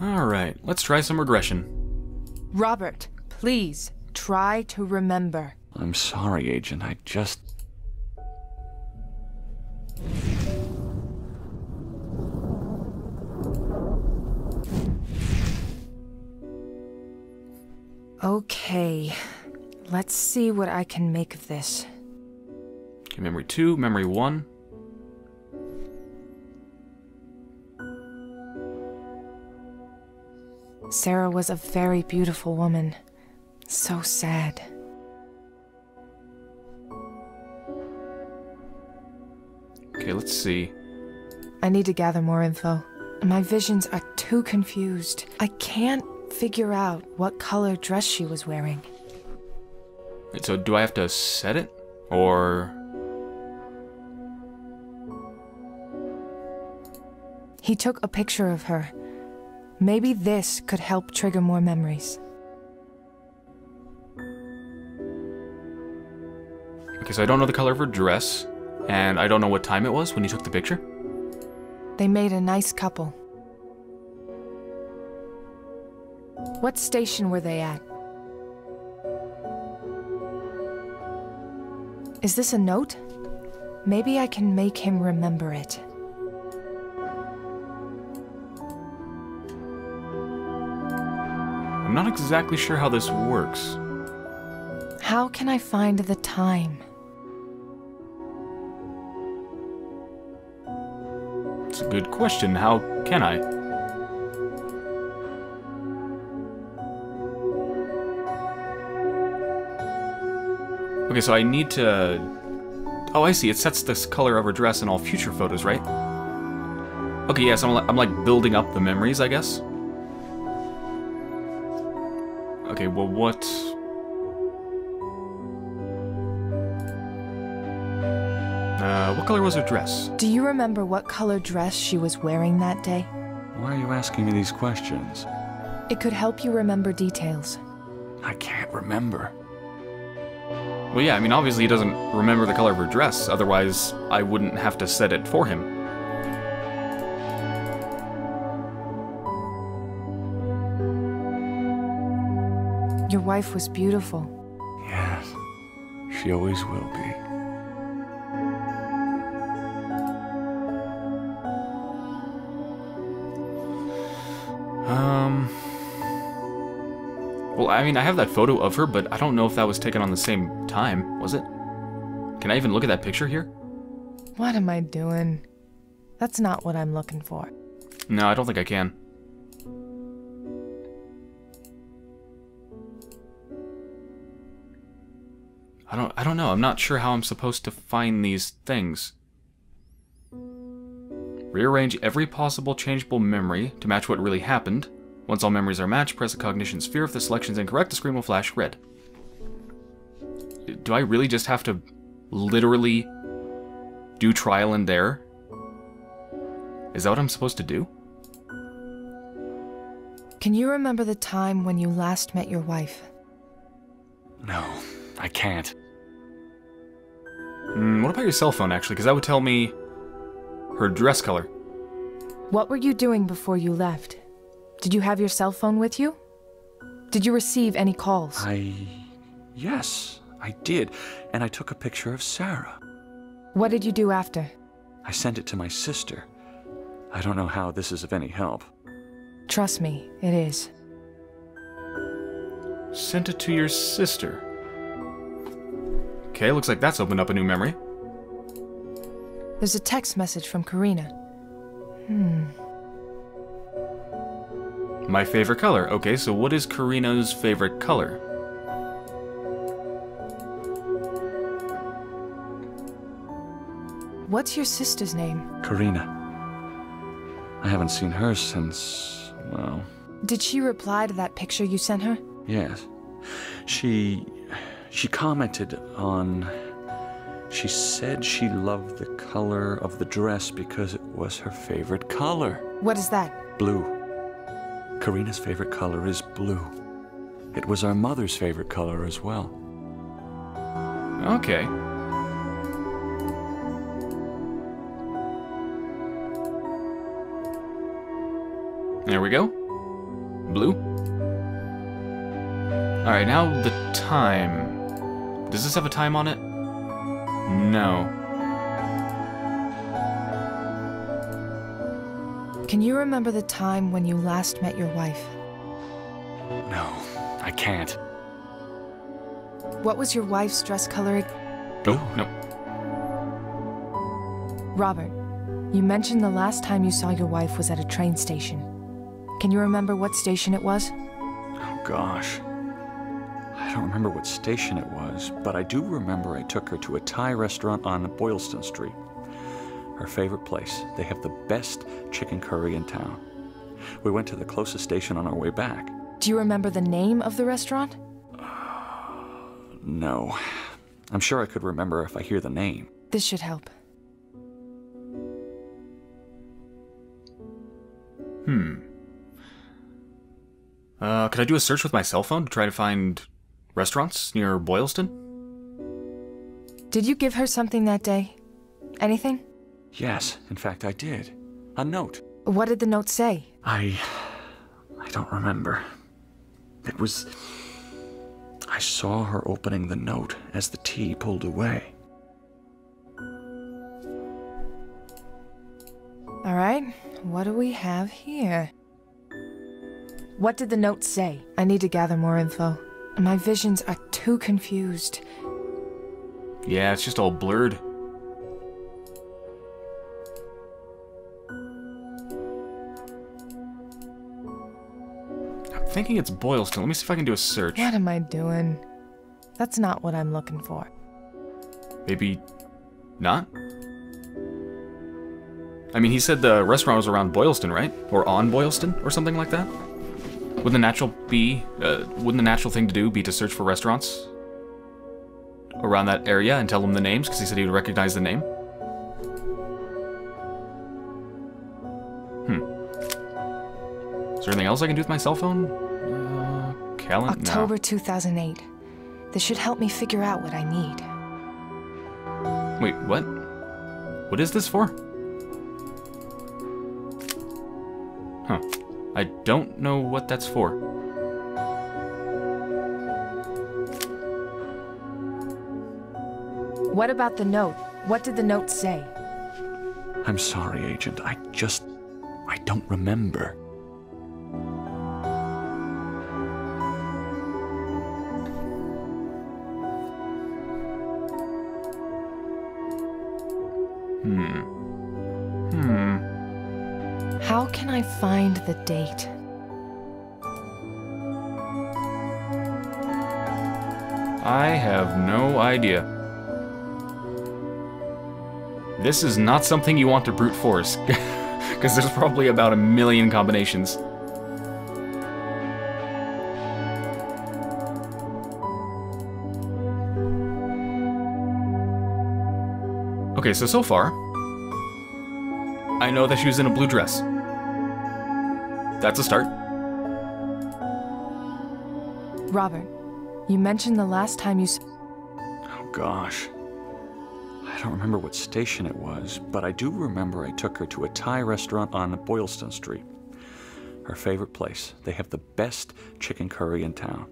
All right, let's try some regression. Robert, please, try to remember. I'm sorry, Agent, I just... Okay, let's see what I can make of this. Okay, memory 2, memory 1. Sarah was a very beautiful woman. So sad. Okay, let's see. I need to gather more info. My visions are too confused. I can't figure out what color dress she was wearing. Wait, so do I have to set it? Or... He took a picture of her. Maybe this could help trigger more memories. Okay, so I don't know the color of her dress, and I don't know what time it was when he took the picture. They made a nice couple. What station were they at? Is this a note? Maybe I can make him remember it. I'm not exactly sure how this works. How can I find the time? It's a good question. How can I? Okay, so I need to... Oh, I see. It sets this color of her dress in all future photos, right? Okay, yes, I'm like building up the memories, I guess. Okay, well, what? What color was her dress? Do you remember what color dress she was wearing that day? Why are you asking me these questions? It could help you remember details. I can't remember. Well, yeah, I mean, obviously he doesn't remember the color of her dress, otherwise I wouldn't have to set it for him. Your wife was beautiful. Yes, she always will be. Well, I mean, I have that photo of her, but I don't know if that was taken on the same time, was it? Can I even look at that picture here? What am I doing? That's not what I'm looking for. No, I don't think I can. I don't know. I'm not sure how I'm supposed to find these things. Rearrange every possible changeable memory to match what really happened. Once all memories are matched, press a cognition sphere. If the selection is incorrect, the screen will flash red. Do I really just have to literally do trial and error? Is that what I'm supposed to do? Can you remember the time when you last met your wife? No, I can't. What about your cell phone, actually? Because that would tell me her dress color. What were you doing before you left? Did you have your cell phone with you? Did you receive any calls? Yes, I did. And I took a picture of Sarah. What did you do after? I sent it to my sister. I don't know how this is of any help. Trust me, it is. Sent it to your sister. Okay, looks like that's opened up a new memory. There's a text message from Karina. My favorite color. Okay, so what is Karina's favorite color? What's your sister's name? Karina. I haven't seen her since, well... Did she reply to that picture you sent her? Yes. She commented on... She said she loved the color of the dress because it was her favorite color. What is that? Blue. Karina's favorite color is blue. It was our mother's favorite color as well. Okay. There we go. Blue? Alright, now the time. Does this have a time on it? No. Can you remember the time when you last met your wife? No, I can't. What was your wife's dress color? Oh, no. Robert, you mentioned the last time you saw your wife was at a train station. Can you remember what station it was? Oh, gosh. I don't remember what station it was, but I do remember I took her to a Thai restaurant on Boylston Street. Her favorite place. They have the best chicken curry in town. We went to the closest station on our way back. Do you remember the name of the restaurant? No. I'm sure I could remember if I hear the name. This should help. Could I do a search with my cell phone to try to find restaurants near Boylston? Did you give her something that day? Anything? Yes, in fact, I did. A note. What did the note say? I don't remember. It was... I saw her opening the note as the tea pulled away. All right, what do we have here? What did the note say? I need to gather more info. My visions are too confused. Yeah, it's just all blurred. I'm thinking it's Boylston. Let me see if I can do a search. What am I doing? That's not what I'm looking for. Maybe not? I mean, he said the restaurant was around Boylston, right? Or on Boylston, or something like that? Wouldn't the natural thing to do be to search for restaurants around that area and tell him the names? Because he said he would recognize the name. Is there anything else I can do with my cell phone? Calendar? October 2008. This should help me figure out what I need. Wait, what? What is this for? Huh. I don't know what that's for. What about the note? What did the note say? I'm sorry, Agent. I don't remember. How can I find the date? I have no idea. This is not something you want to brute force, because there's probably about a million combinations. Okay, so far, I know that she was in a blue dress. That's a start. Robert, you mentioned the last time you... Oh, gosh. I don't remember what station it was, but I do remember I took her to a Thai restaurant on Boylston Street. Her favorite place. They have the best chicken curry in town.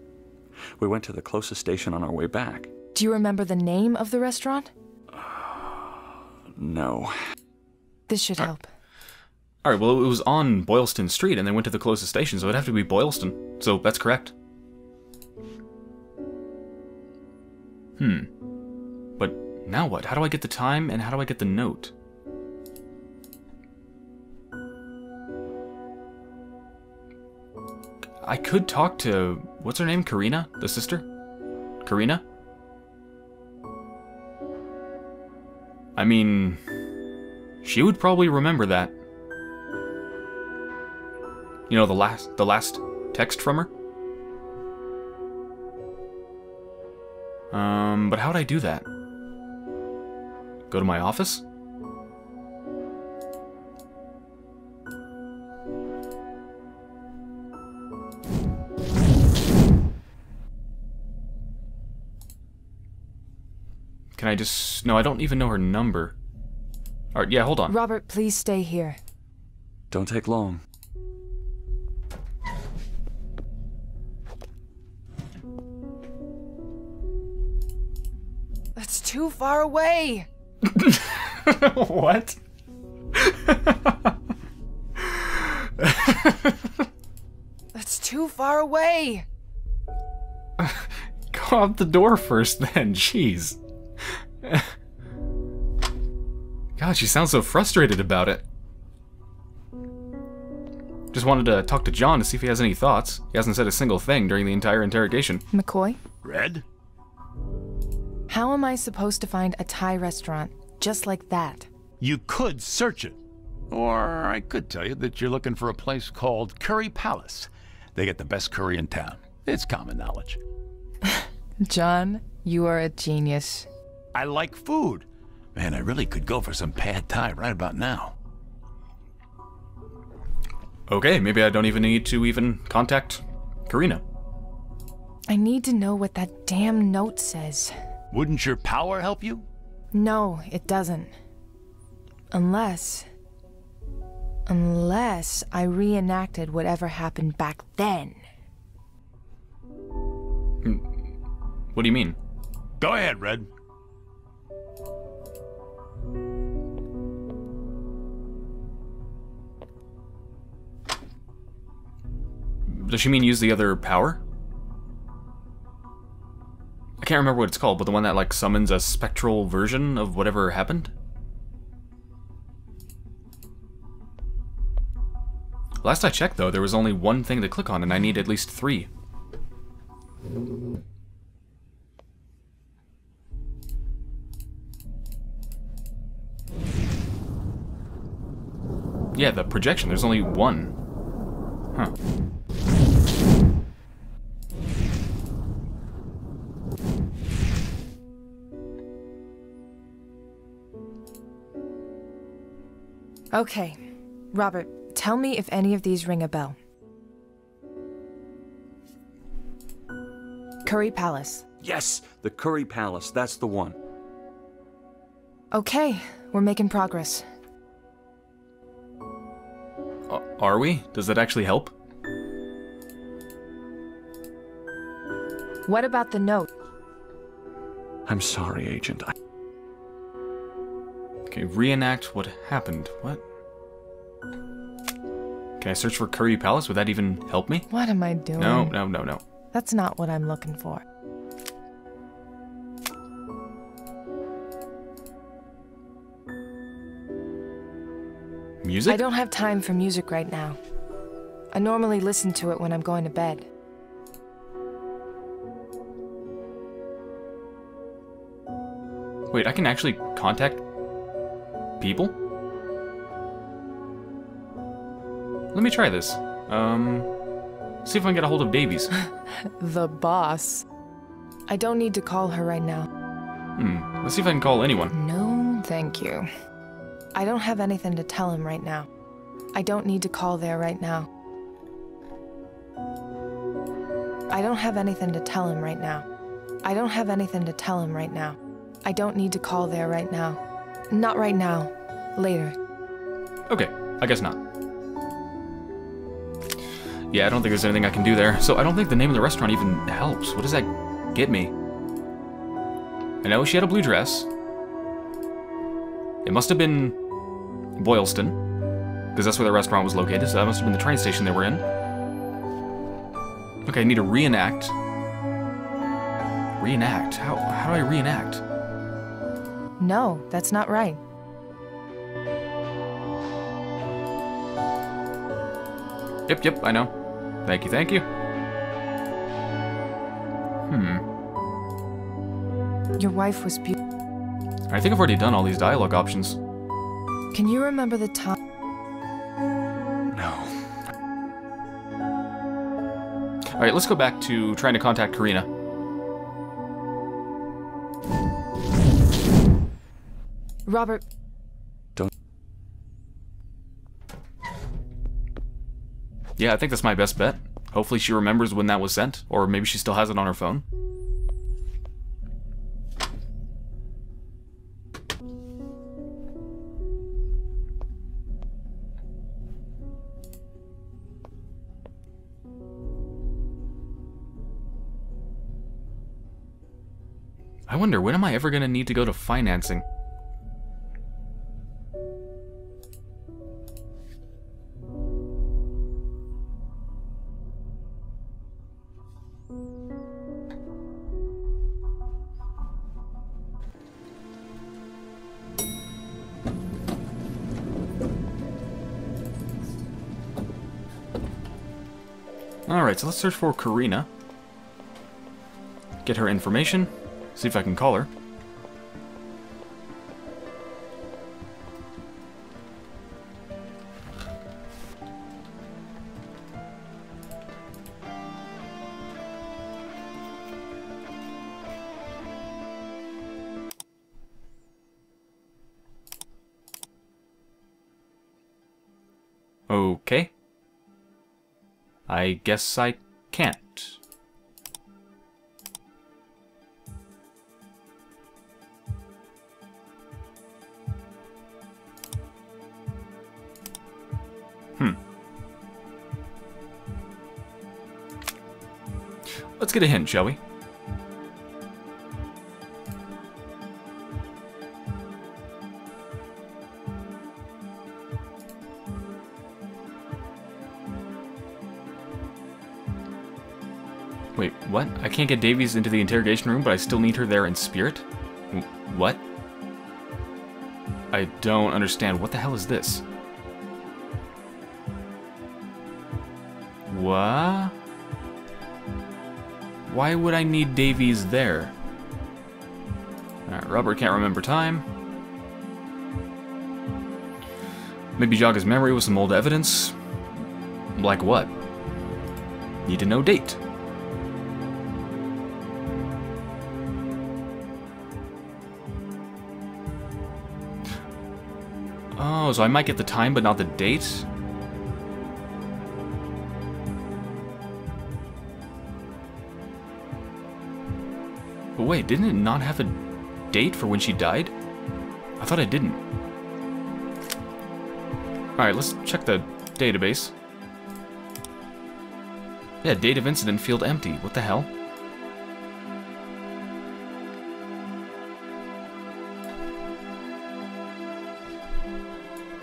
We went to the closest station on our way back. Do you remember the name of the restaurant? No. This should help. All right, well, it was on Boylston Street, and they went to the closest station, so it'd have to be Boylston. So that's correct. But now what? How do I get the time, and how do I get the note? I could talk to... what's her name? Karina? The sister? Karina? I mean... she would probably remember that. You know, the last text from her? But how would I do that? Go to my office? Can I just... no, I don't even know her number. All right, yeah, hold on. Robert, please stay here. Don't take long. too far away. What? That's too far away. Go out the door first then, jeez. God, she sounds so frustrated about it. Just wanted to talk to John to see if he has any thoughts. He hasn't said a single thing during the entire interrogation. McCoy? Red? How am I supposed to find a Thai restaurant just like that? You could search it. Or I could tell you that you're looking for a place called Curry Palace. They get the best curry in town. It's common knowledge. John, you are a genius. I like food. Man, I really could go for some pad thai right about now. Okay, maybe I don't even need to even contact Karina. I need to know what that damn note says. Wouldn't your power help you? No, it doesn't. Unless I reenacted whatever happened back then. What do you mean? Go ahead, Red. Does she mean use the other power? I can't remember what it's called, but the one that like summons a spectral version of whatever happened? Last I checked, though, there was only one thing to click on, and I need at least three. Yeah, the projection, there's only one. Huh. Okay, Robert, tell me if any of these ring a bell. Curry Palace. Yes, the Curry Palace, that's the one. Okay, we're making progress. Are we? Does that actually help? What about the note? I'm sorry, Agent. Okay, reenact what happened. What? Can I search for Curry Palace? Would that even help me? What am I doing? No, no, no, no. That's not what I'm looking for. Music? I don't have time for music right now. I normally listen to it when I'm going to bed. Wait, I can actually contact people? Let me try this. See if I can get a hold of Davies. The boss. I don't need to call her right now. Hmm, let's see if I can call anyone. No, thank you. I don't have anything to tell him right now. I don't need to call there right now. I don't have anything to tell him right now. I don't have anything to tell him right now. I don't need to call there right now. Not right now. Later. Okay, I guess not. Yeah, I don't think there's anything I can do there. So I don't think the name of the restaurant even helps. What does that get me? I know she had a blue dress. It must have been Boylston, because that's where the restaurant was located, so that must have been the train station they were in. Okay, I need to reenact. Reenact? How do I reenact? No, that's not right. Yep, yep, I know. Thank you, thank you. Hmm. Your wife was beautiful. I think I've already done all these dialogue options. Can you remember the time? No. Alright, let's go back to trying to contact Karina. Robert. Don't. Yeah, I think that's my best bet. Hopefully she remembers when that was sent, or maybe she still has it on her phone. I I wonder, when am I ever going to need to go to financing? Alright, so let's search for Karina. Get her information. See if I can call her. Okay. I guess I can't. Let's get a hint, shall we? Wait, what? I can't get Davies into the interrogation room, but I still need her there in spirit? What? I don't understand. What the hell is this? What? Why would I need Davies there? Alright, Robert can't remember time. Maybe jog his memory with some old evidence. Like what? Need to know date. Oh, so I might get the time but not the date? Wait, didn't it not have a date for when she died? I thought it didn't. Alright, let's check the database. Yeah, date of incident field empty. What the hell?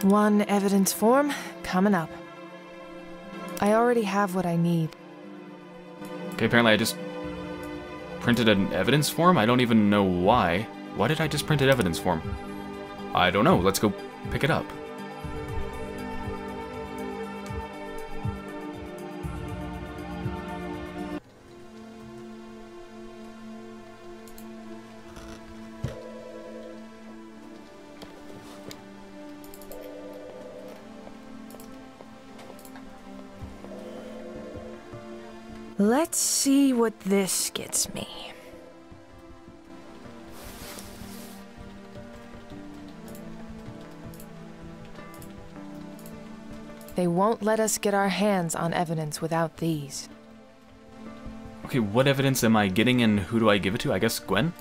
One evidence form coming up. I already have what I need. Okay, apparently I just printed an evidence form? I don't even know why. Why did I just print an evidence form? I don't know. Let's go pick it up. Let's see what this gets me. They won't let us get our hands on evidence without these. Okay, what evidence am I getting and who do I give it to? I guess Gwen?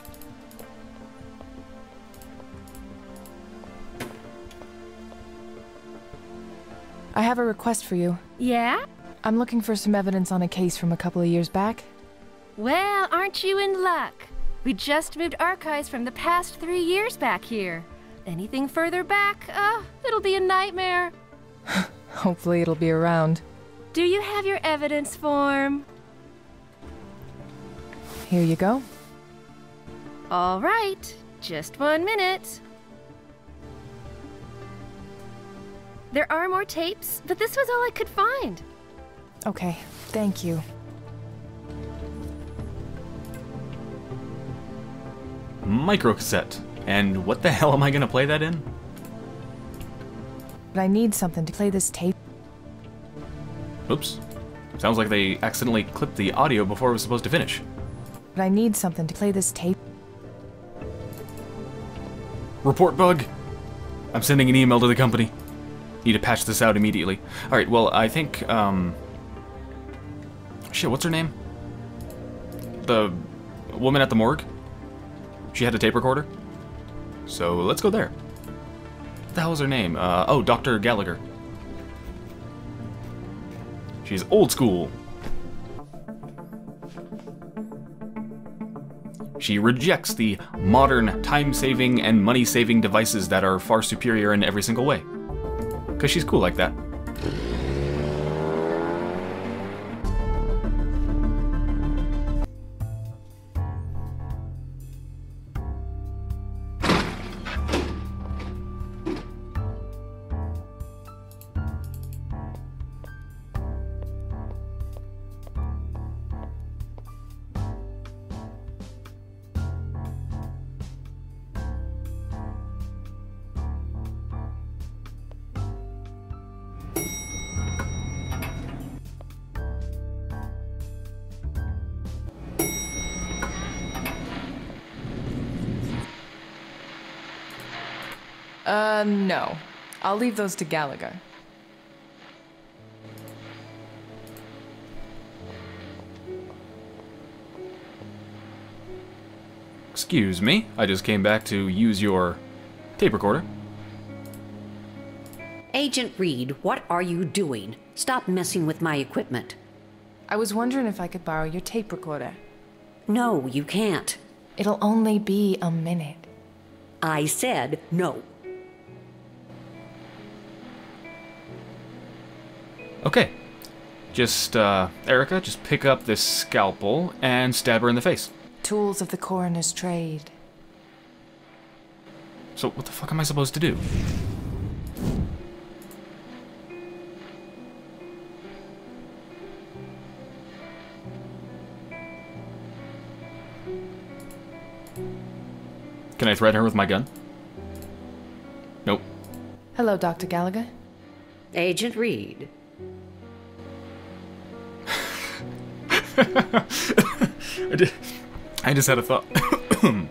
I have a request for you. Yeah? I'm looking for some evidence on a case from a couple of years back. Well, aren't you in luck? We just moved archives from the past 3 years back here. Anything further back, it'll be a nightmare. Hopefully it'll be around. Do you have your evidence form? Here you go. All right, just 1 minute. There are more tapes, but this was all I could find. Okay, thank you. Microcassette. And what the hell am I gonna play that in? But I need something to play this tape. Oops. Sounds like they accidentally clipped the audio before it was supposed to finish. But I need something to play this tape. Report bug! I'm sending an email to the company. Need to patch this out immediately. Alright, well, I think, shit, what's her name? The woman at the morgue? She had a tape recorder? So let's go there. What the hell is her name? Oh, Dr. Gallagher. She's old school. She rejects the modern time-saving and money-saving devices that are far superior in every single way. Because she's cool like that. No. I'll leave those to Gallagher. Excuse me, I just came back to use your tape recorder. Agent Reed, what are you doing? Stop messing with my equipment. I was wondering if I could borrow your tape recorder. No, you can't. It'll only be a minute. I said no. Okay, just, Erica, just pick up this scalpel and stab her in the face. Tools of the coroner's trade. So what the fuck am I supposed to do? Can I threaten her with my gun? Nope. Hello, Dr. Gallagher. Agent Reed. I just had a thought.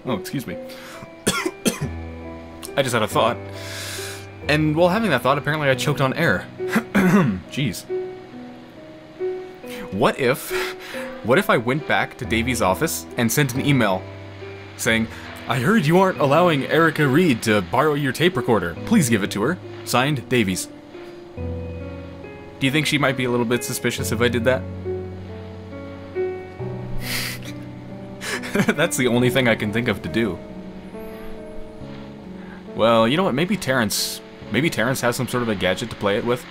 Oh, excuse me. I just had a thought. And while having that thought, apparently I choked on air. Jeez. What if I went back to Davy's office and sent an email saying, I heard you aren't allowing Erica Reed to borrow your tape recorder. Please give it to her. Signed, Davies. Do you think she might be a little bit suspicious if I did that? That's the only thing I can think of to do. Well, you know what? Maybe Terrence has some sort of a gadget to play it with.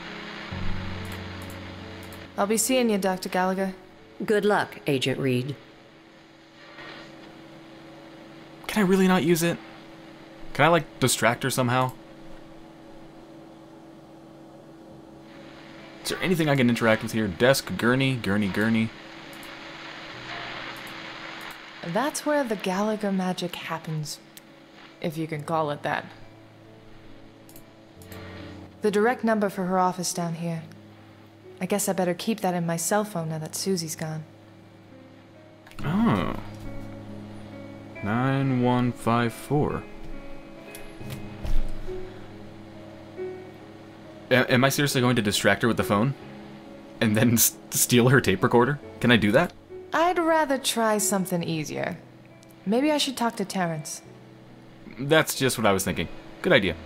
I'll be seeing you, Dr. Gallagher. Good luck, Agent Reed. Can I really not use it? Can I, like, distract her somehow? Is there anything I can interact with here? Desk, gurney, gurney, gurney. That's where the Gallagher magic happens, if you can call it that. The direct number for her office down here. I guess I better keep that in my cell phone now that Susie's gone. Oh. 9154. Am I seriously going to distract her with the phone? And then steal her tape recorder? Can I do that? I'd rather try something easier. Maybe I should talk to Terrence. That's just what I was thinking. Good idea.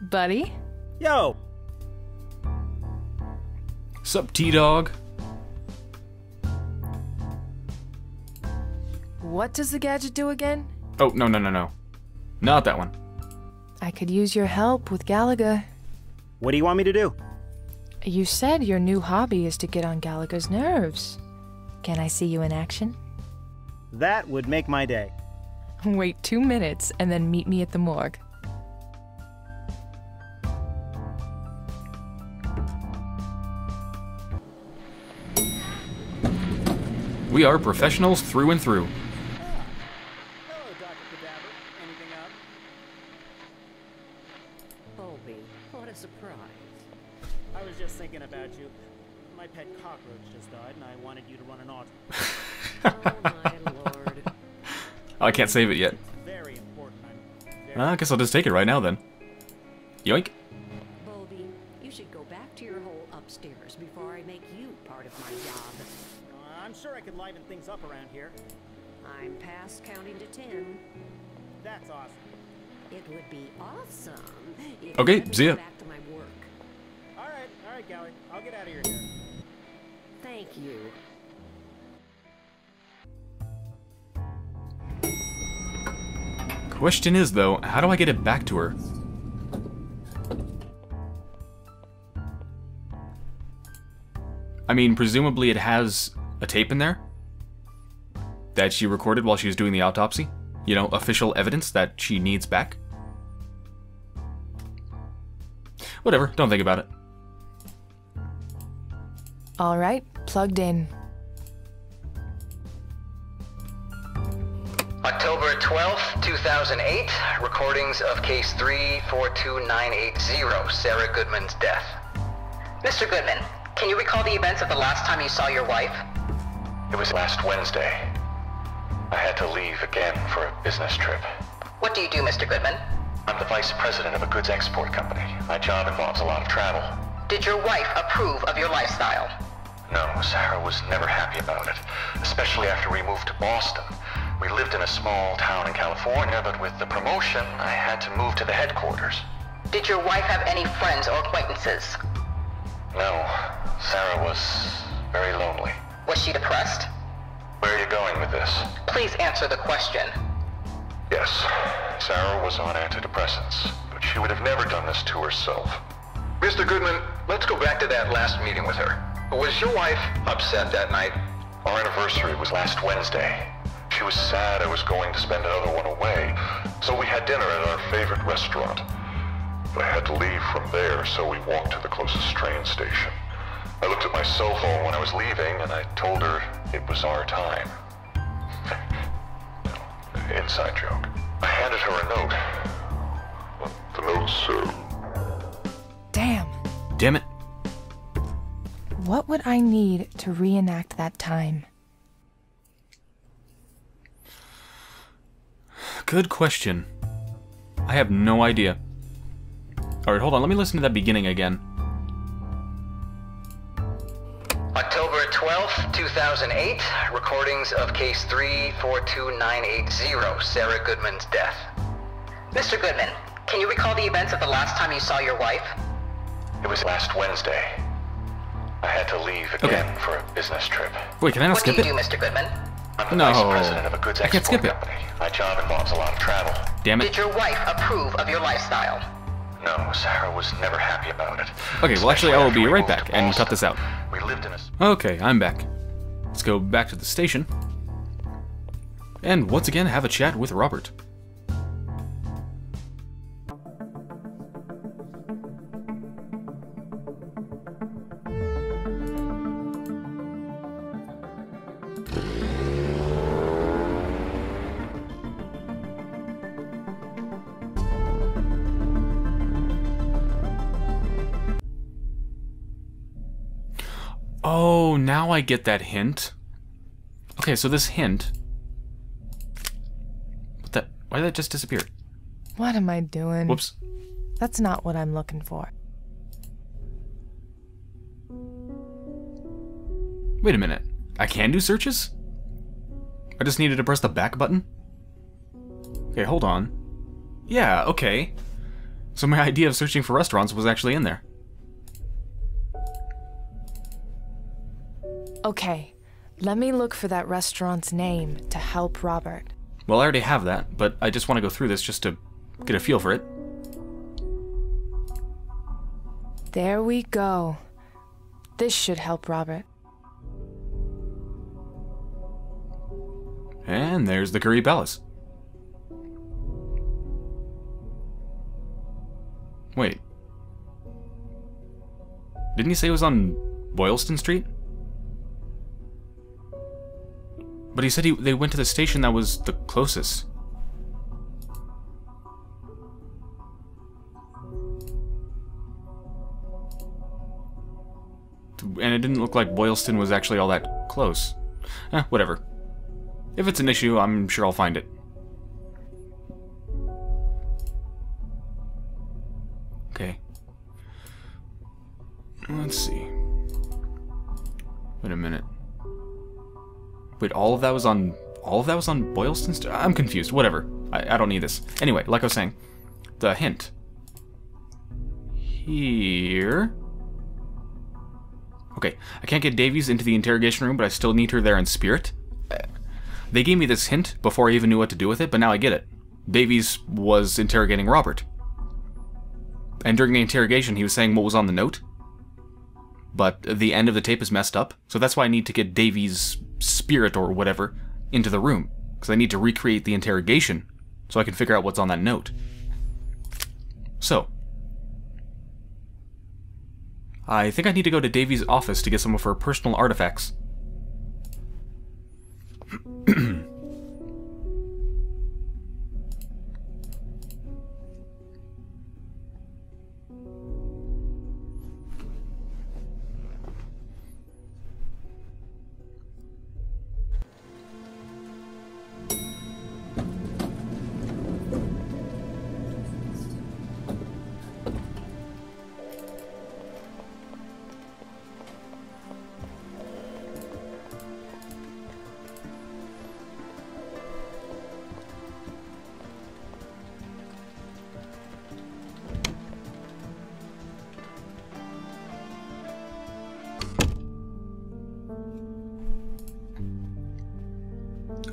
Buddy? Yo! Sup, T-Dog? What does the gadget do again? Oh, no, no, no, no. Not that one. I could use your help with Gallagher. What do you want me to do? You said your new hobby is to get on Gallagher's nerves. Can I see you in action? That would make my day. Wait 2 minutes and then meet me at the morgue. We are professionals through and through. Hello, Dr. Cadaver. Anything up? Colby, what a surprise. I was just thinking about you. My pet cockroach just died, and I wanted you to run an autopsy. Oh, my lord. Oh, I can't save it yet. Very important. I guess I'll just take it right now, then. Yoink. Colby, you should go back to your hole upstairs before I make messing things up around here. I'm past counting to 10. That's awesome. It would be awesome. Okay, see ya. Back to my work. All right, Gally. I'll get out of your hair. Thank you. Question is, though, how do I get it back to her? I mean, presumably it has a tape in there that she recorded while she was doing the autopsy. You know, official evidence that she needs back. Whatever, don't think about it. All right, plugged in. October 12th, 2008, recordings of case 342980, Sarah Goodman's death. Mr. Goodman, can you recall the events of the last time you saw your wife? It was last Wednesday. I had to leave again for a business trip. What do you do, Mr. Goodman? I'm the vice president of a goods export company. My job involves a lot of travel. Did your wife approve of your lifestyle? No, Sarah was never happy about it, especially after we moved to Boston. We lived in a small town in California, but with the promotion, I had to move to the headquarters. Did your wife have any friends or acquaintances? No, Sarah was very lonely. Was she depressed? Where are you going with this? Please answer the question. Yes, Sarah was on antidepressants, but she would have never done this to herself. Mr. Goodman, let's go back to that last meeting with her. Was your wife upset that night? Our anniversary was last Wednesday. She was sad I was going to spend another one away, so we had dinner at our favorite restaurant. I had to leave from there, so we walked to the closest train station. I looked at my cell phone when I was leaving, and I told her it was our time. Inside joke. I handed her a note. The note said... Damn it. What would I need to reenact that time? Good question. I have no idea. Alright, hold on. Let me listen to that beginning again. October 12th, 2008. Recordings of case 342980, Sarah Goodman's death. Mr. Goodman, can you recall the events of the last time you saw your wife? It was last Wednesday. I had to leave again for a business trip. Wait, can I not skip it? What do you do, Mr. Goodman? I'm the vice president of a goods export company. My job involves a lot of travel. Damn it. Did your wife approve of your lifestyle? No, Sarah was never happy about it. Okay, well actually I will be right back and cut this out. We lived in a... Okay, I'm back. Let's go back to the station. And once again, have a chat with Robert. Oh, now I get that hint. Okay, so this hint... What the... Why did that just disappear? What am I doing? Whoops. That's not what I'm looking for. Wait a minute. I can do searches? I just needed to press the back button? Okay, hold on. Yeah, okay. So my idea of searching for restaurants was actually in there. Okay, let me look for that restaurant's name to help Robert. Well, I already have that, but I just want to go through this just to get a feel for it. There we go. This should help Robert. And there's the Curry Palace. Wait. Didn't he say it was on Boylston Street? But he said they went to the station that was the closest. And it didn't look like Boylston was actually all that close. Eh, whatever. If it's an issue, I'm sure I'll find it. Okay. Let's see. Wait a minute. Wait, all of that was on Boylston Street? I'm confused. Whatever. I don't need this. Anyway, like I was saying, the hint. Here. Okay, I can't get Davies into the interrogation room, but I still need her there in spirit. They gave me this hint before I even knew what to do with it, but now I get it. Davies was interrogating Robert. And during the interrogation, he was saying what was on the note. But the end of the tape is messed up, so that's why I need to get Davies' spirit or whatever into the room. Because I need to recreate the interrogation so I can figure out what's on that note. So. I think I need to go to Davies' office to get some of her personal artifacts.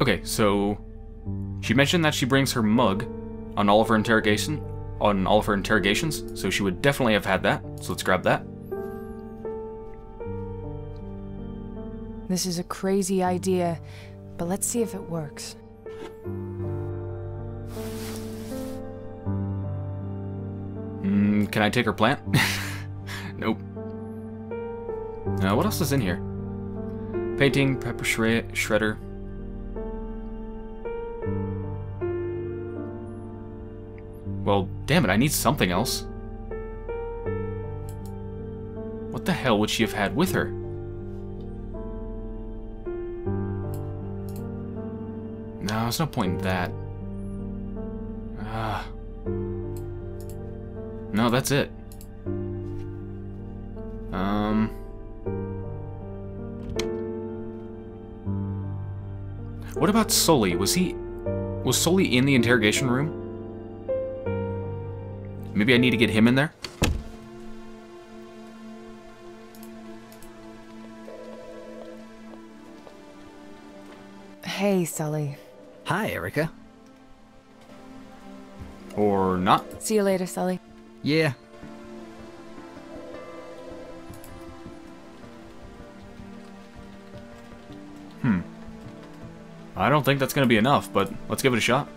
Okay, so she mentioned that she brings her mug on all of her interrogations, so she would definitely have had that. So let's grab that. This is a crazy idea, but let's see if it works. Can I take her plant? Nope. What else is in here? Painting, pepper shredder. Well, damn it, I need something else. What the hell would she have had with her? No, there's no point in that. No, that's it. What about Sully? Was Sully in the interrogation room? Maybe I need to get him in there? Hey, Sully. Hi, Erica. Or not. See you later, Sully. Yeah. I don't think that's gonna be enough, but let's give it a shot.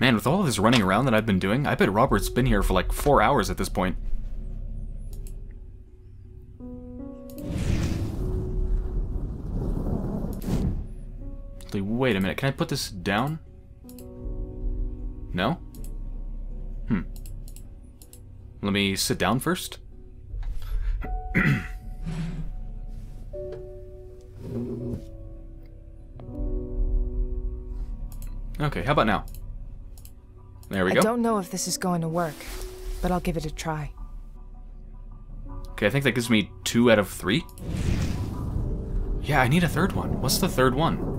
Man, with all of this running around that I've been doing, I bet Robert's been here for like 4 hours at this point. Wait a minute, can I put this down? No? Let me sit down first. Okay, how about now? There we go. I don't know if this is going to work, but I'll give it a try. Okay, I think that gives me 2 out of 3. Yeah, I need a third one. What's the third one?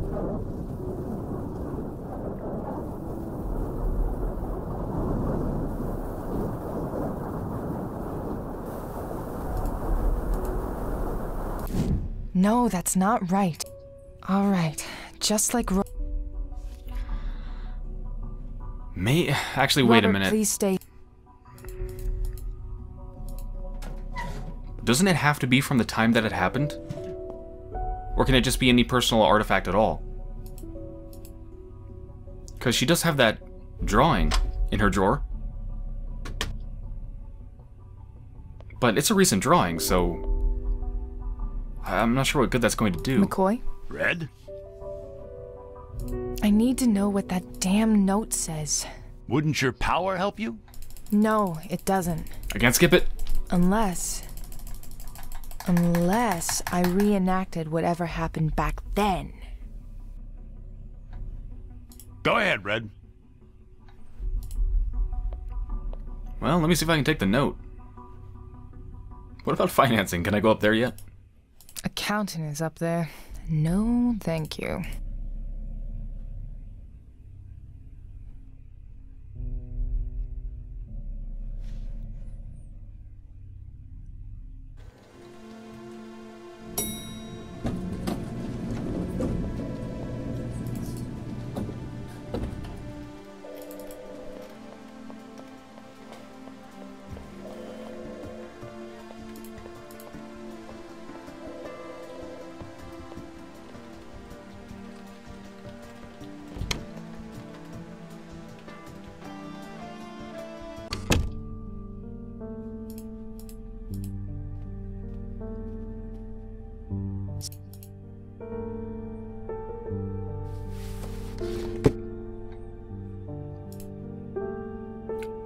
No, that's not right. All right, just like... Actually, wait a minute. Please stay. Doesn't it have to be from the time that it happened? Or can it just be any personal artifact at all? Because she does have that drawing in her drawer. But it's a recent drawing, so... I'm not sure what good that's going to do. McCoy? Red? I need to know what that damn note says. Wouldn't your power help you? No, it doesn't. I can't skip it. Unless I reenacted whatever happened back then. Go ahead, Red. Well, let me see if I can take the note. What about financing? Can I go up there yet? Accountant is up there. No, thank you.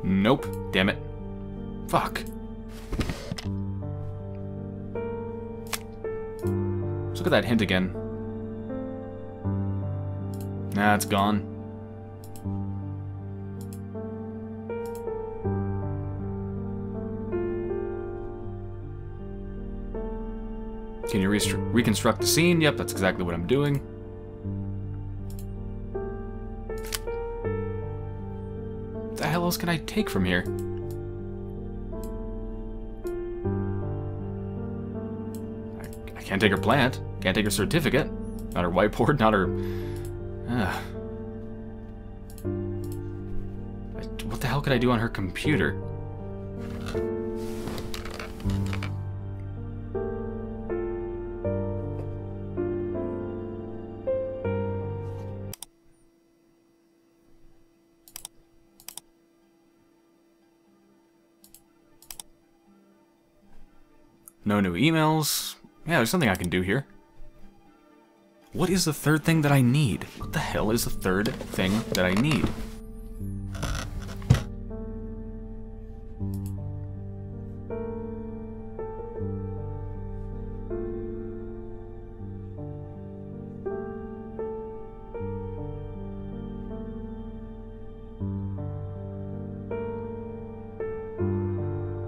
Nope. Damn it. Fuck. Let's look at that hint again. Nah, it's gone. Can you reconstruct the scene? Yep, that's exactly what I'm doing. What else can I take from here? I can't take her plant. Can't take her certificate. Not her whiteboard. Not her. What the hell could I do on her computer? No new emails. Yeah, there's something I can do here. What is the third thing that I need? What the hell is the third thing that I need?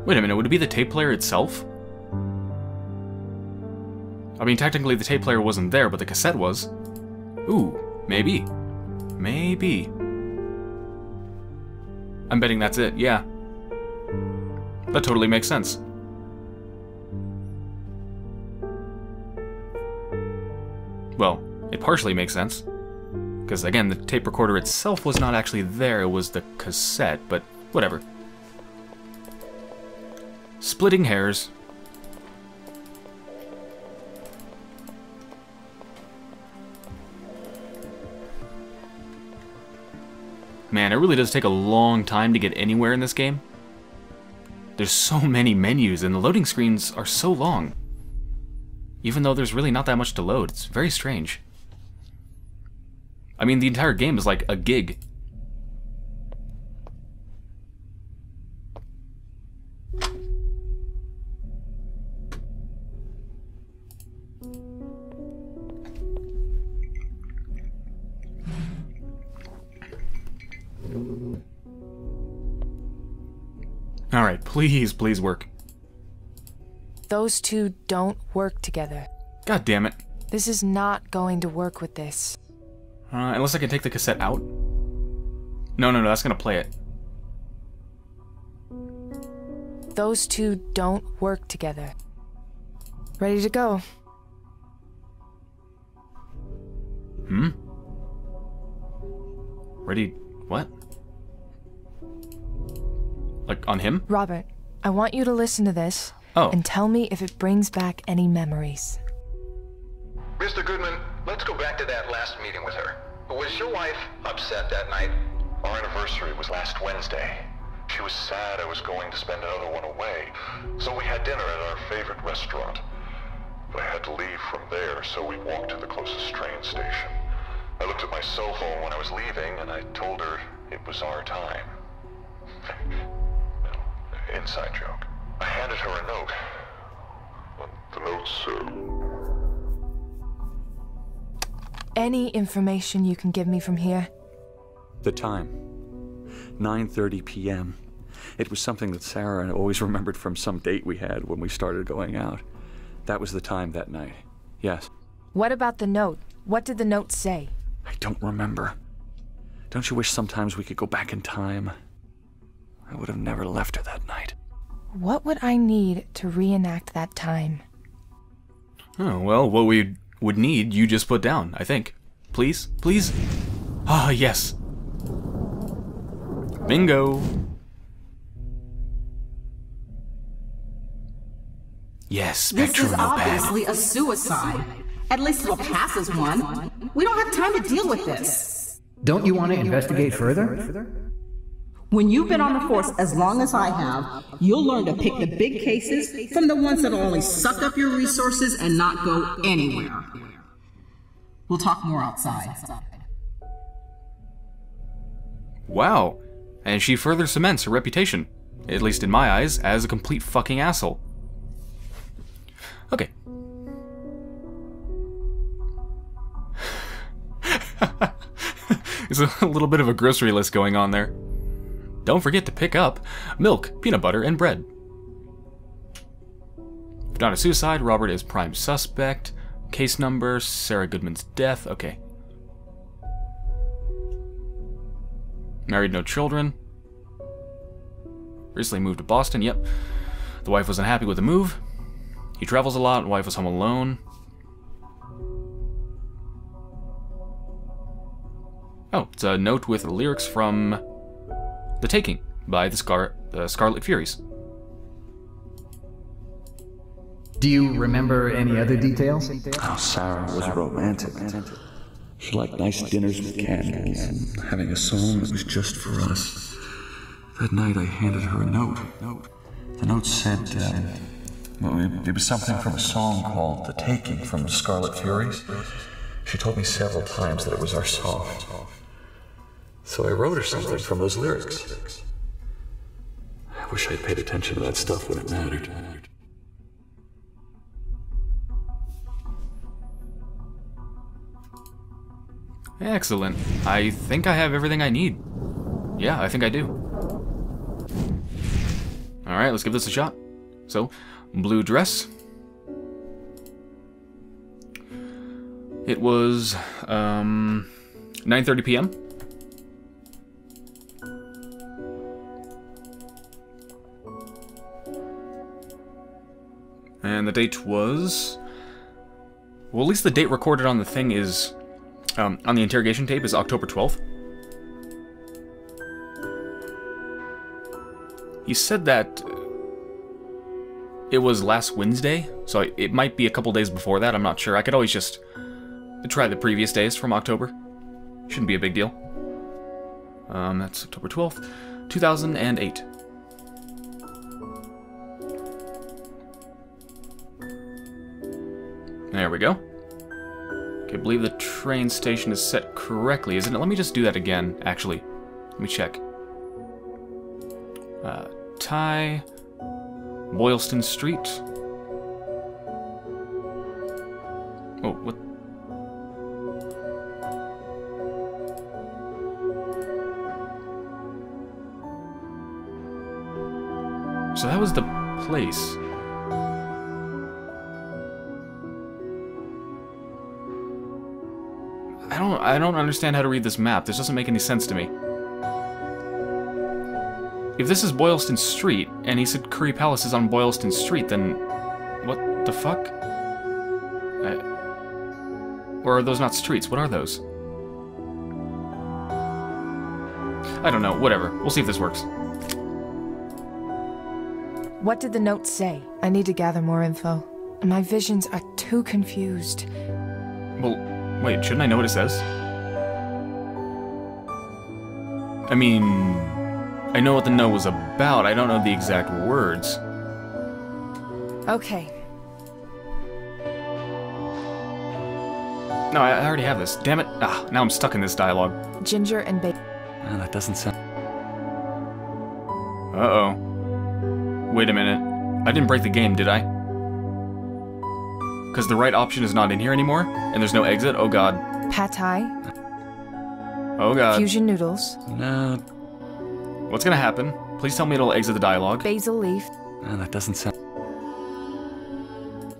Wait a minute, would it be the tape player itself? I mean, technically the tape player wasn't there, but the cassette was. Ooh, maybe. Maybe. I'm betting that's it, yeah. That totally makes sense. Well, it partially makes sense. Because again, the tape recorder itself was not actually there, it was the cassette, but whatever. Splitting hairs. Man, it really does take a long time to get anywhere in this game. There's so many menus, and the loading screens are so long. Even though there's really not that much to load, it's very strange. I mean, the entire game is like a gig. Alright, please, please work. Those two don't work together. God damn it. This is not going to work with this. Unless I can take the cassette out? No, that's gonna play it. Those two don't work together. Ready to go. Hmm? Ready? What? Like, on him? Robert, I want you to listen to this and tell me if it brings back any memories. Mr. Goodman, let's go back to that last meeting with her. Was your wife upset that night? Our anniversary was last Wednesday. She was sad I was going to spend another one away, so we had dinner at our favorite restaurant. But I had to leave from there, so we walked to the closest train station. I looked at my cell phone when I was leaving, and I told her it was our time. Inside joke. I handed her a note. The note said... Any information you can give me from here? The time. 9:30 p.m. It was something that Sarah always remembered from some date we had when we started going out. That was the time that night. Yes. What about the note? What did the note say? I don't remember. Don't you wish sometimes we could go back in time? I would have never left her that night. What would I need to reenact that time? Oh, well, what we would need, you just put down, I think. Please? Please? Ah, yes. Bingo. Yes, this is obviously a suicide. At least what passes one. We don't have time to deal with this. Don't you want to investigate further? When you've been on the force as long as I have, you'll learn to pick the big cases from the ones that'll only suck up your resources and not go anywhere. We'll talk more outside. Wow. And she further cements her reputation, at least in my eyes, as a complete fucking asshole. Okay. There's a little bit of a grocery list going on there. Don't forget to pick up milk, peanut butter, and bread. If not a suicide, Robert is prime suspect. Case number, Sarah Goodman's death. Okay. Married, no children. Recently moved to Boston. Yep. The wife wasn't happy with the move. He travels a lot, wife was home alone. Oh, it's a note with lyrics from The Taking by the Scarlet Furies. Do you remember any other details? Oh, Sarah was romantic. She liked nice dinners with candles and having a song that was just for us. That night I handed her a note. The note said... It was something from a song called The Taking from the Scarlet Furies. She told me several times that it was our song. So I wrote her something from those lyrics. I wish I'd paid attention to that stuff when it mattered. Excellent. I think I have everything I need. Yeah, I think I do. Alright, let's give this a shot. So... blue dress. It was 9:30 p.m. and the date was, well, at least the date recorded on the thing is on the interrogation tape is October 12th. He said that it was last Wednesday, so it might be a couple days before that, I'm not sure. I could always just try the previous days from October. Shouldn't be a big deal. That's October 12th, 2008. There we go. Okay, I believe the train station is set correctly, isn't it? Let me just do that again, actually. Let me check. Tie... Boylston Street. Oh, what? So that was the place. I don't understand how to read this map. This doesn't make any sense to me. If this is Boylston Street, and he said Curry Palace is on Boylston Street, then what the fuck? Or are those not streets? What are those? I don't know. Whatever. We'll see if this works. What did the note say? I need to gather more info. My visions are too confused. Well, wait, shouldn't I know what it says? I mean... I know what the note was about, I don't know the exact words. Okay. No, I already have this. Damn it. Ah, now I'm stuck in this dialogue. Ginger and bacon. Oh, that doesn't sound... Uh-oh. Wait a minute. I didn't break the game, did I? Because the right option is not in here anymore, and there's no exit? Oh, God. Pad Thai. Oh, God. Fusion noodles. No. What's gonna happen? Please tell me it'll exit the dialogue. Basil leaf. Oh, that doesn't sound...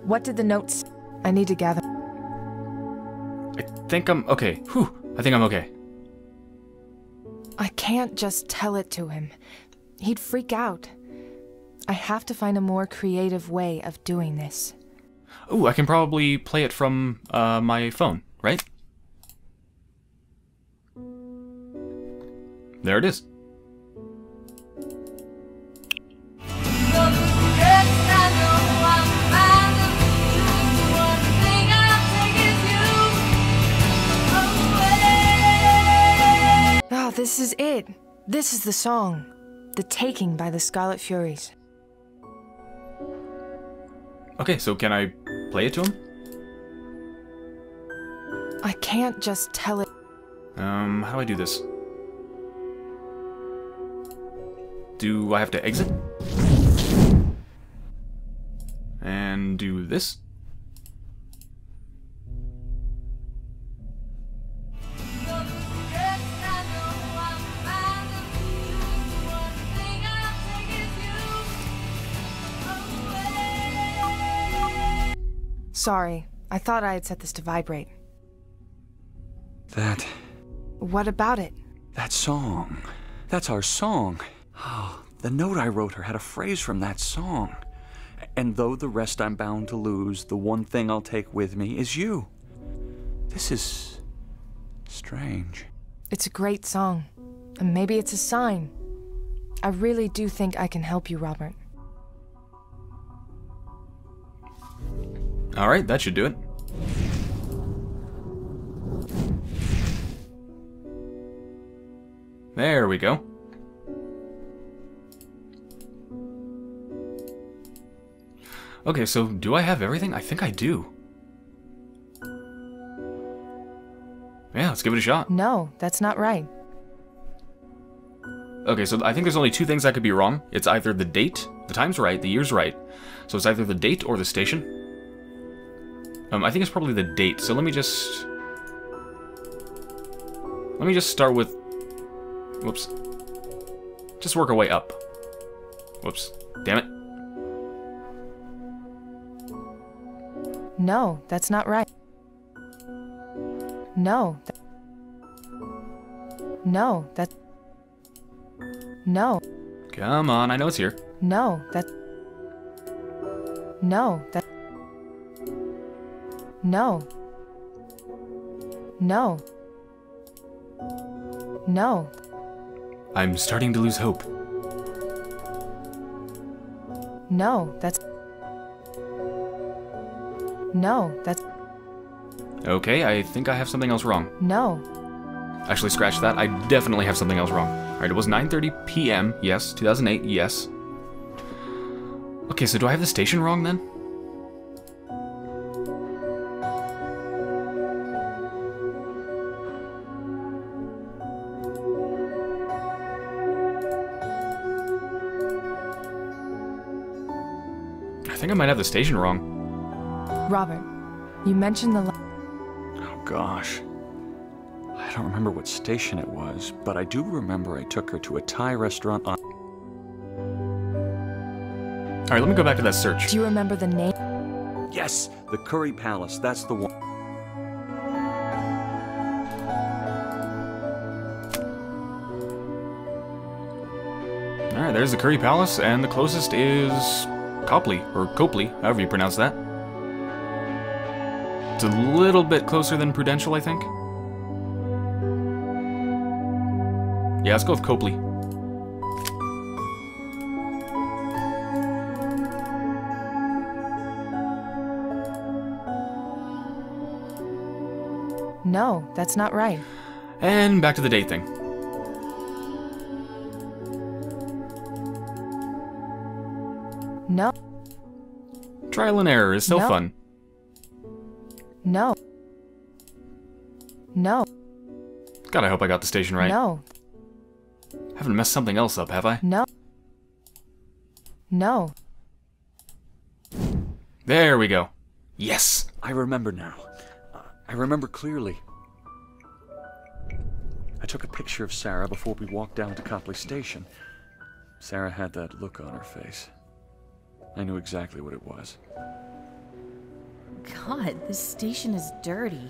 What did the notes... I need to gather... I think I'm okay. Whew. I think I'm okay. I can't just tell it to him. He'd freak out. I have to find a more creative way of doing this. Ooh, I can probably play it from my phone, right? There it is. Oh, this is it. This is the song. The Taking by the Scarlet Furies. Okay, so can I play it to him? I can't just tell it. How do I do this? Do I have to exit? And do this? Sorry, I thought I had set this to vibrate. That... What about it? That song. That's our song. Oh, the note I wrote her had a phrase from that song. And though the rest I'm bound to lose, the one thing I'll take with me is you. This is... strange. It's a great song. And maybe it's a sign. I really do think I can help you, Robert. Alright, that should do it. There we go. Okay, so do I have everything? I think I do. Yeah, let's give it a shot. No, that's not right. Okay, so I think there's only two things that could be wrong. It's either the date, the time's right, the year's right. So it's either the date or the station. I think it's probably the date, so let me just start with, whoops, just work our way up. Whoops, damn it. No, that's not right. No. No, that. No. Come on, I know it's here. No, that. No, that. No. No. No. I'm starting to lose hope. No, that's... No, that's... Okay, I think I have something else wrong. No. Actually, scratch that. I definitely have something else wrong. Alright, it was 9:30 p.m. Yes. 2008. Yes. Okay, so do I have the station wrong then? I think I might have the station wrong. Robert, you mentioned the... Oh, gosh. I don't remember what station it was, but I do remember I took her to a Thai restaurant on... All right, let me go back to that search. Do you remember the name? Yes, the Curry Palace. That's the one. All right, there's the Curry Palace, and the closest is... Copley, or Copley, however you pronounce that. It's a little bit closer than Prudential, I think. Yeah, let's go with Copley. No, that's not right. And back to the date thing. No. Trial and error is still fun. No. No. God, I hope I got the station right. No. Haven't messed something else up, have I? No. No. There we go. Yes! I remember now. I remember clearly. I took a picture of Sarah before we walked down to Copley Station. Sarah had that look on her face. I knew exactly what it was. God, this station is dirty.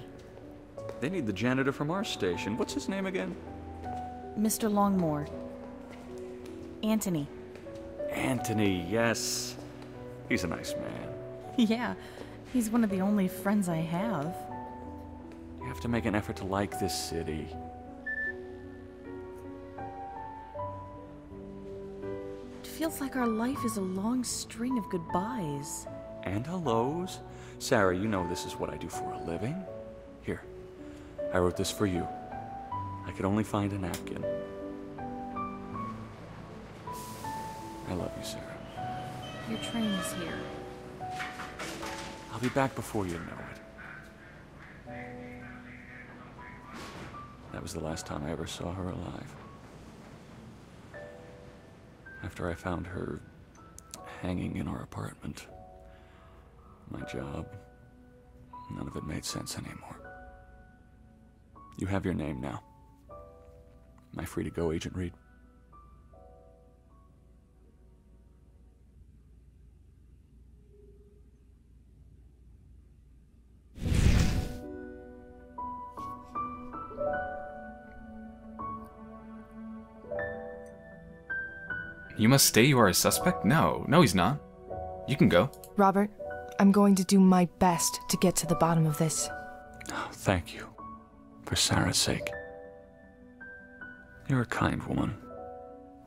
They need the janitor from our station. What's his name again? Mr. Longmore. Anthony. Anthony, yes. He's a nice man. Yeah, he's one of the only friends I have. You have to make an effort to like this city. It feels like our life is a long string of goodbyes. And hellos. Sarah, you know this is what I do for a living. Here, I wrote this for you. I could only find a napkin. I love you, Sarah. Your train is here. I'll be back before you know it. That was the last time I ever saw her alive. After I found her hanging in our apartment. My job, none of it made sense anymore. You have your name now. Am I free to go, Agent Reed? You must stay, you are a suspect? No, no he's not. You can go. Robert, I'm going to do my best to get to the bottom of this. Oh, thank you. For Sarah's sake. You're a kind woman.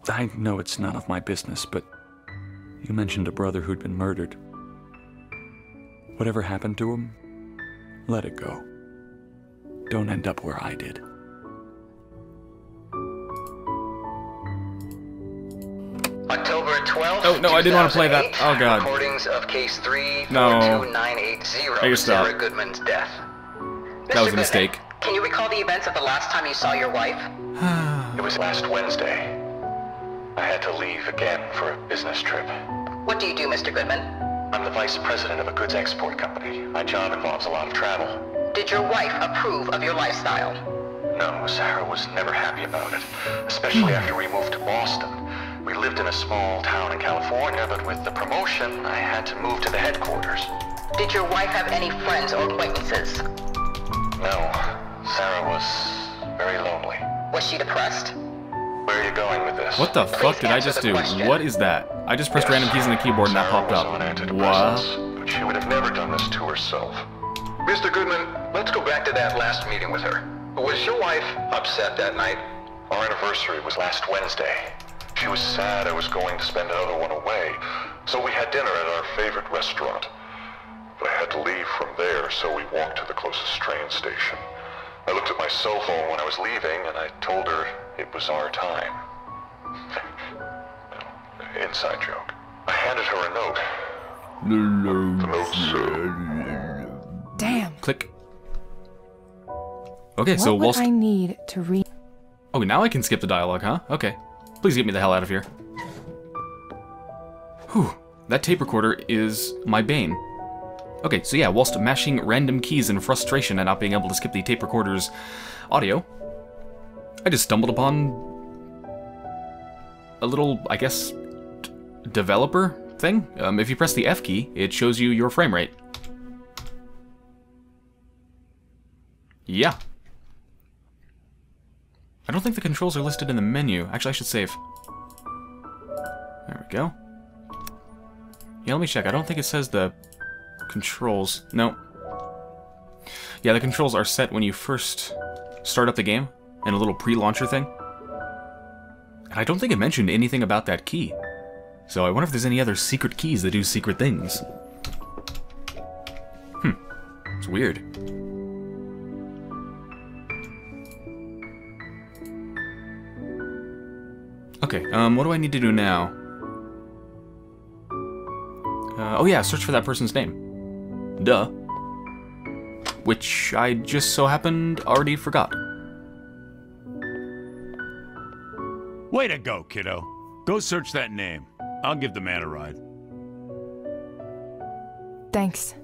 I know it's none of my business, but you mentioned a brother who'd been murdered. Whatever happened to him, let it go. Don't end up where I did. October 12th. Oh, no, I didn't want to play that. Oh, God. Recordings of case 342980, Sarah Goodman's death. That was a mistake. Can you recall the events of the last time you saw your wife? It was last Wednesday. I had to leave again for a business trip. What do you do, Mr. Goodman? I'm the vice president of a goods export company. My job involves a lot of travel. Did your wife approve of your lifestyle? No, Sarah was never happy about it, especially after we moved to Boston. We lived in a small town in California, but with the promotion, I had to move to the headquarters. Did your wife have any friends or acquaintances? No. Sarah was very lonely. Was she depressed? Where are you going with this? What the fuck did I just do? What is that? I just pressed random keys on the keyboard and that popped up. What? But she would have never done this to herself. Mr. Goodman, let's go back to that last meeting with her. Was your wife upset that night? Our anniversary was last Wednesday. She was sad I was going to spend another one away, so we had dinner at our favorite restaurant. But I had to leave from there, so we walked to the closest train station. I looked at my cell phone when I was leaving, and I told her it was our time. Inside joke. I handed her a note. The note said... Damn. Click. Okay, so whilst... I need to read... Oh, now I can skip the dialogue, huh? Okay. Please get me the hell out of here. Whew. That tape recorder is my bane. Okay, so yeah, whilst mashing random keys in frustration at not being able to skip the tape recorder's audio, I just stumbled upon a little, I guess, developer thing. If you press the F key, it shows you your frame rate. Yeah. I don't think the controls are listed in the menu. Actually, I should save. There we go. Yeah, let me check. I don't think it says the... controls. No. Yeah, the controls are set when you first start up the game in a little pre-launcher thing. And I don't think it mentioned anything about that key. So I wonder if there's any other secret keys that do secret things. It's weird. Okay, what do I need to do now? Oh yeah, search for that person's name. Duh. which I just so happened already forgot. Way to go, kiddo. Go search that name. I'll give the man a ride. Thanks.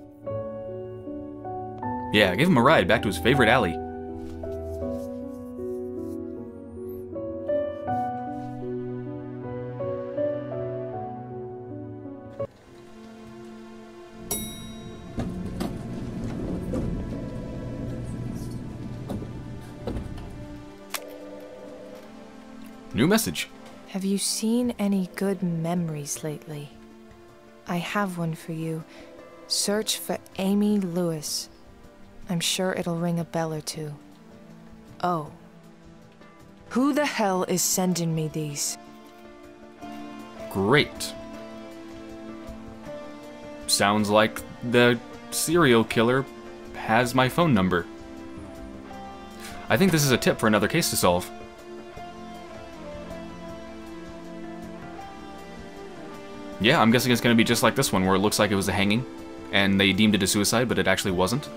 Yeah, give him a ride back to his favorite alley. New message. Have you seen any good memories lately? I have one for you. Search for Amy Lewis. I'm sure it'll ring a bell or two. Oh. Who the hell is sending me these? Great. Sounds like the serial killer has my phone number. I think this is a tip for another case to solve. Yeah, I'm guessing it's going to be just like this one, where it looks like it was a hanging, and they deemed it a suicide, but it actually wasn't.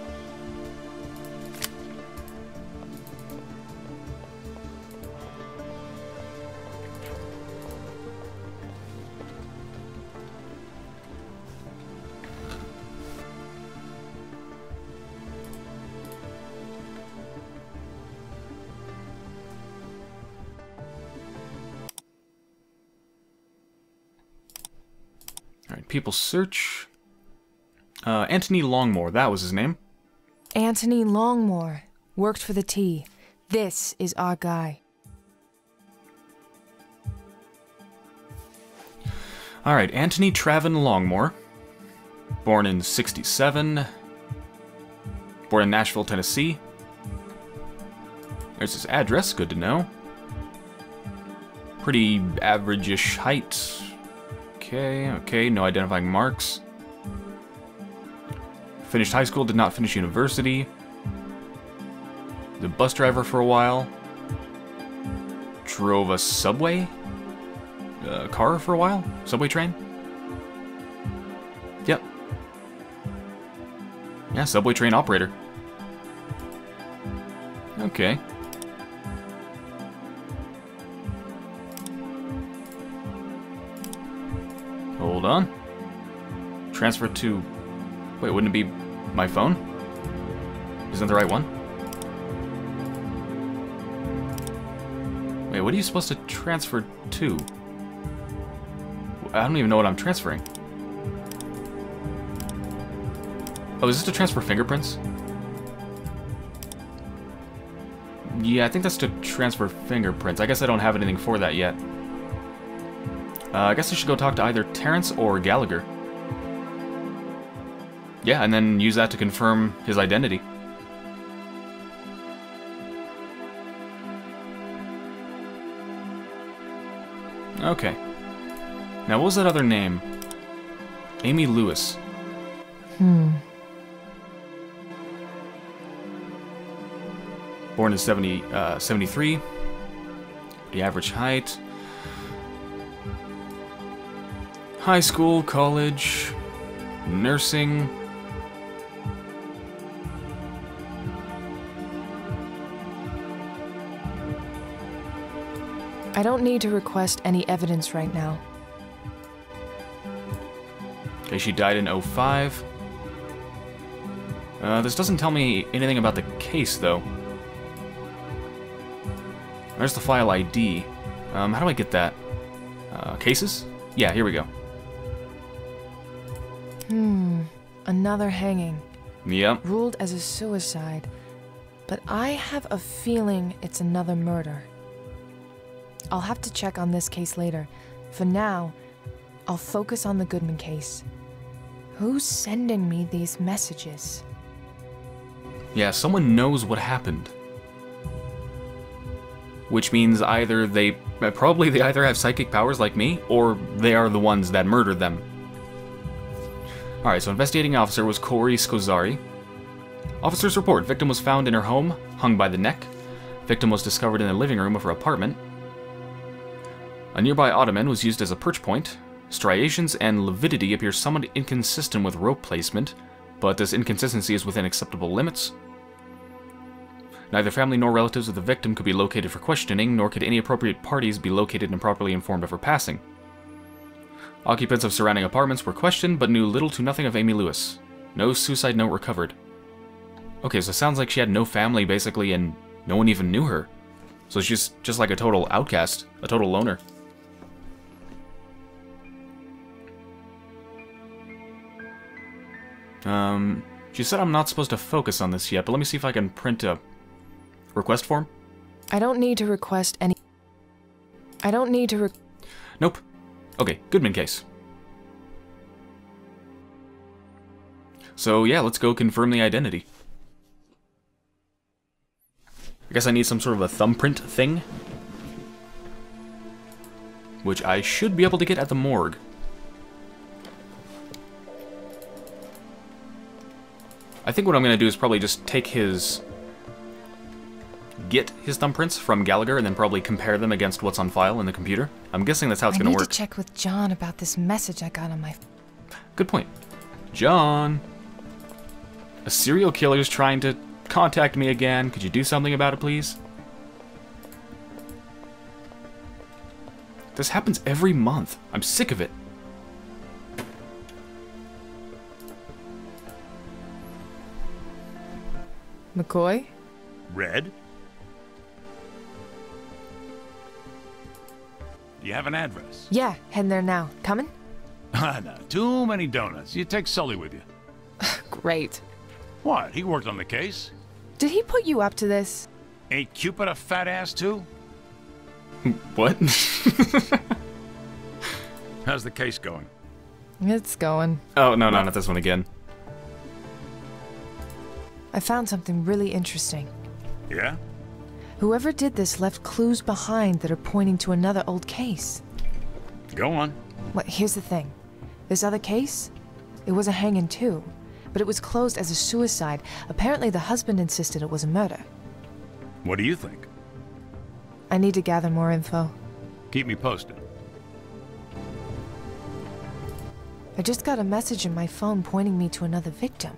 People search. Anthony Longmore, that was his name. Anthony Longmore. Worked for the T. This is our guy. Alright, Anthony Travin Longmore. Born in 67. Born in Nashville, Tennessee. There's his address, good to know. Pretty average-ish height. Okay, okay, no identifying marks. Finished high school, did not finish university. The bus driver for a while. Drove a subway car for a while. Subway train. Yep. Yeah, subway train operator. Okay. Hold on. Transfer to... Wait, wouldn't it be my phone? Isn't that the right one? Wait, what are you supposed to transfer to? I don't even know what I'm transferring. Oh, is this to transfer fingerprints? Yeah, I think that's to transfer fingerprints. I guess I don't have anything for that yet. I guess I should go talk to either Terrence or Gallagher. Yeah, and then use that to confirm his identity. Okay. Now, what was that other name? Amy Lewis. Born in 73. The average height. High school, college, nursing. I don't need to request any evidence right now. Okay, she died in 05. This doesn't tell me anything about the case, though. Where's the file ID? How do I get that? Cases? Yeah, here we go. Another hanging. Yep. Ruled as a suicide, but I have a feeling it's another murder. I'll have to check on this case later. For now, I'll focus on the Goodman case. Who's sending me these messages? Yeah, someone knows what happened. Which means either they have psychic powers like me, or they are the ones that murdered them. Alright, so investigating officer was Corey Scozari. Officer's report. Victim was found in her home, hung by the neck. Victim was discovered in the living room of her apartment. A nearby ottoman was used as a perch point. Striations and lividity appear somewhat inconsistent with rope placement. but this inconsistency is within acceptable limits. Neither family nor relatives of the victim could be located for questioning, nor could any appropriate parties be located and properly informed of her passing. Occupants of surrounding apartments were questioned, but knew little to nothing of Amy Lewis. No suicide note recovered. Okay, so it sounds like she had no family, basically, and no one even knew her. So she's just like a total outcast, a total loner. She said I'm not supposed to focus on this yet, but let me see if I can print a request form. I don't need to request any... Nope. Okay, Goodman case. So yeah, let's go confirm the identity. I guess I need some sort of a thumbprint thing, which I should be able to get at the morgue. I think what I'm going to do is probably just take his... get his thumbprints from Gallagher and then probably compare them against what's on file in the computer. I'm guessing that's how it's going to work. I need to check with John about this message I got on my... Good point. John! A serial killer's trying to contact me again. Could you do something about it, please? This happens every month. I'm sick of it. McCoy? Red? Do you have an address? Yeah, heading there now. Coming? Ah, no. Too many donuts. You take Sully with you. Great. What? He worked on the case. Did he put you up to this? Ain't Cupid a fat ass, too? What? How's the case going? It's going. Oh, no, no, not this one again. I found something really interesting. Yeah? Whoever did this left clues behind that are pointing to another old case. Go on. Well, here's the thing. This other case, it was a hanging too, but it was closed as a suicide. Apparently the husband insisted it was a murder. What do you think? I need to gather more info. Keep me posted. I just got a message in my phone pointing me to another victim.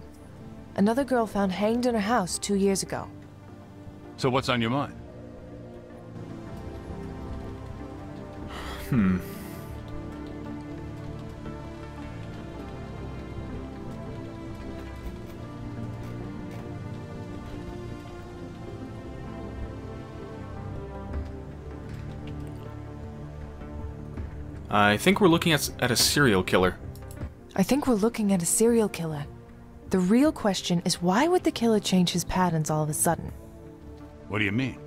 Another girl found hanged in her house 2 years ago. So what's on your mind? I think we're looking at a serial killer. The real question is, why would the killer change his patterns all of a sudden? What do you mean?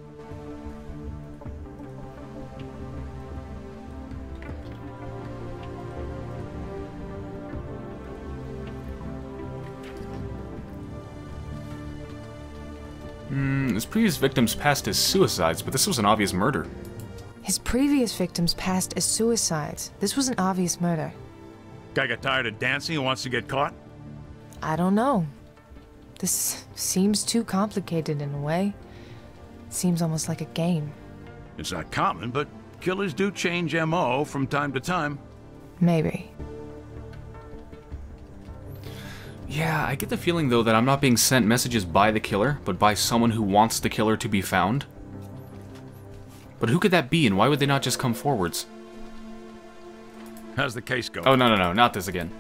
His previous victims passed as suicides, but this was an obvious murder. Guy got tired of dancing and wants to get caught? I don't know. This seems too complicated in a way. It seems almost like a game. It's not common, but killers do change M.O. from time to time. Maybe. Yeah, I get the feeling, though, that I'm not being sent messages by the killer, but by someone who wants the killer to be found. But who could that be, and why would they not just come forwards? How's the case going? Oh, no, no, no, not this again.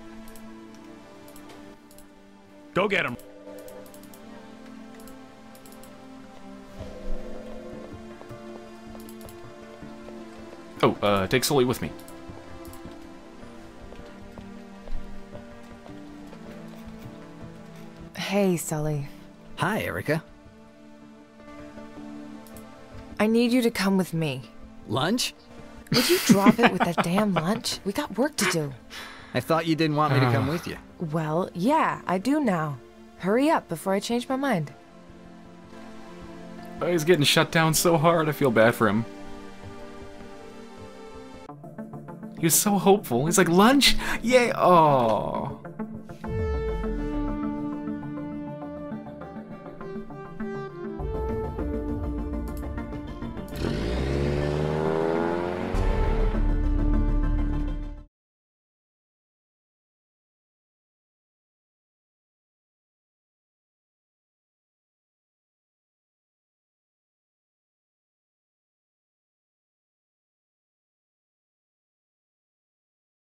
Go get him. Oh, take Sully with me. Hey, Sully. Hi, Erica. I need you to come with me. Lunch? Would you drop it with that damn lunch? We got work to do. I thought you didn't want me to come with you. Well, yeah, I do now. Hurry up before I change my mind. Oh, he's getting shut down so hard, I feel bad for him. He was so hopeful. He's like, lunch? Yay! Oh.